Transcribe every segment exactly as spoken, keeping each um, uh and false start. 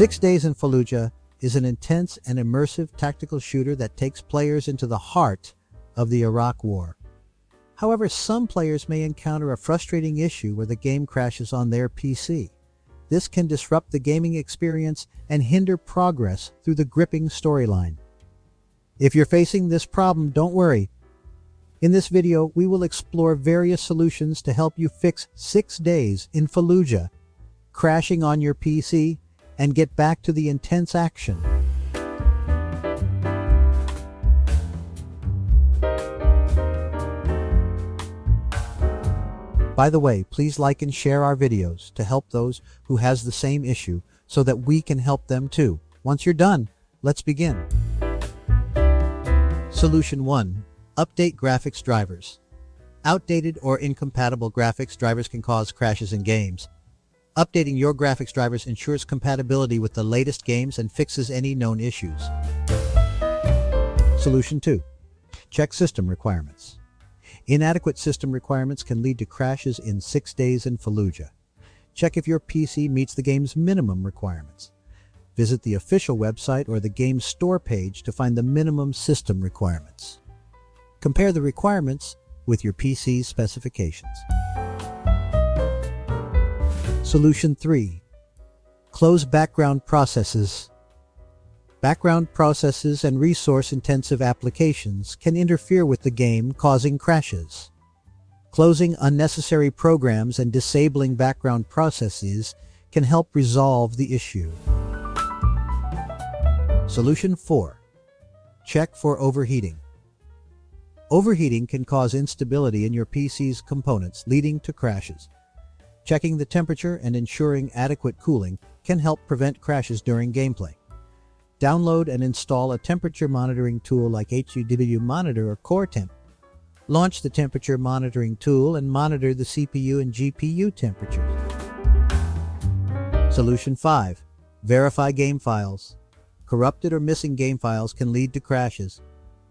Six Days in Fallujah is an intense and immersive tactical shooter that takes players into the heart of the Iraq War. However, some players may encounter a frustrating issue where the game crashes on their P C. This can disrupt the gaming experience and hinder progress through the gripping storyline. If you're facing this problem, don't worry. In this video, we will explore various solutions to help you fix Six Days in Fallujah, crashing on your P C, and get back to the intense action. By the way, please like and share our videos to help those who has the same issue so that we can help them too. Once you're done, let's begin. Solution one. Update graphics drivers. Outdated or incompatible graphics drivers can cause crashes in games. Updating your graphics drivers ensures compatibility with the latest games and fixes any known issues. Solution two. Check system requirements. Inadequate system requirements can lead to crashes in Six Days in Fallujah. Check if your P C meets the game's minimum requirements. Visit the official website or the game's store page to find the minimum system requirements. Compare the requirements with your P C's specifications. Solution three. Close background processes. Background processes and resource-intensive applications can interfere with the game, causing crashes. Closing unnecessary programs and disabling background processes can help resolve the issue. Solution four. Check for overheating. Overheating can cause instability in your P C's components, leading to crashes. Checking the temperature and ensuring adequate cooling can help prevent crashes during gameplay. Download and install a temperature monitoring tool like H W Monitor or Core Temp. Launch the temperature monitoring tool and monitor the C P U and G P U temperatures. Solution five. Verify game files. Corrupted or missing game files can lead to crashes.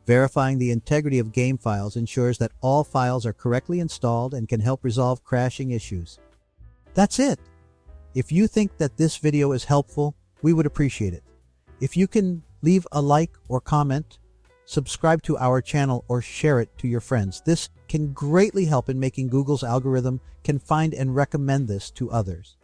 Verifying the integrity of game files ensures that all files are correctly installed and can help resolve crashing issues. That's it! If you think that this video is helpful, we would appreciate it. If you can leave a like or comment, subscribe to our channel or share it to your friends. This can greatly help in making Google's algorithm can find and recommend this to others.